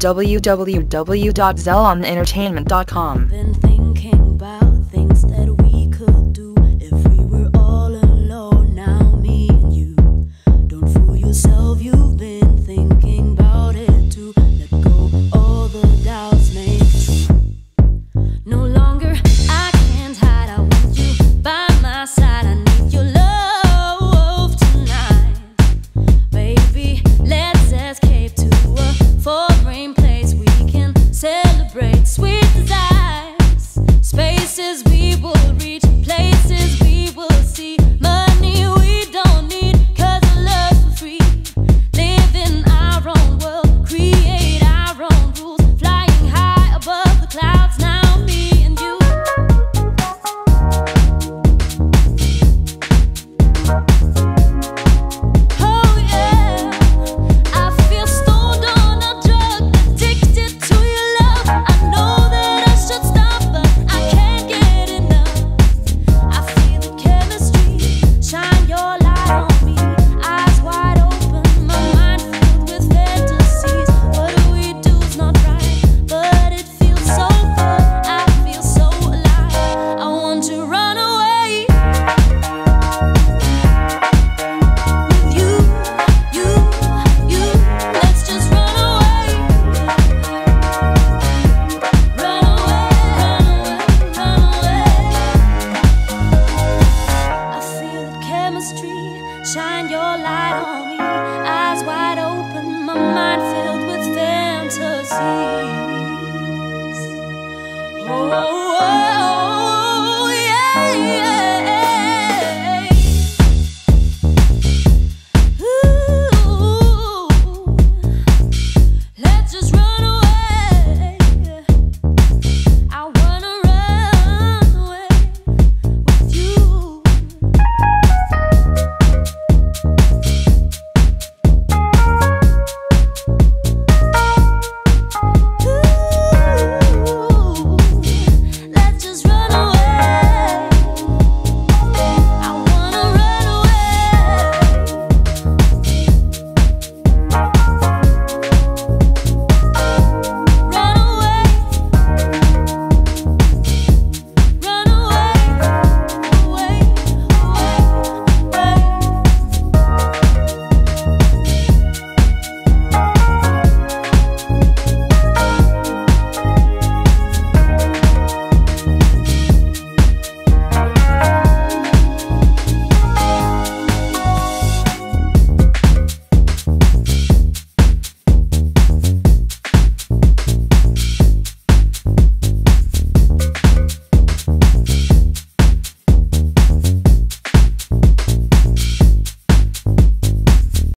www.zelonentertainment.com. Been thinking about things that we could do if we were all alone now, me and you. Don't fool yourself, you've been thinking about it too. Let go, all the doubts make true. No longer I can't hide, I want you by my side. I need your love. Shine your light on me, eyes wide open, my mind filled with fantasies. Oh.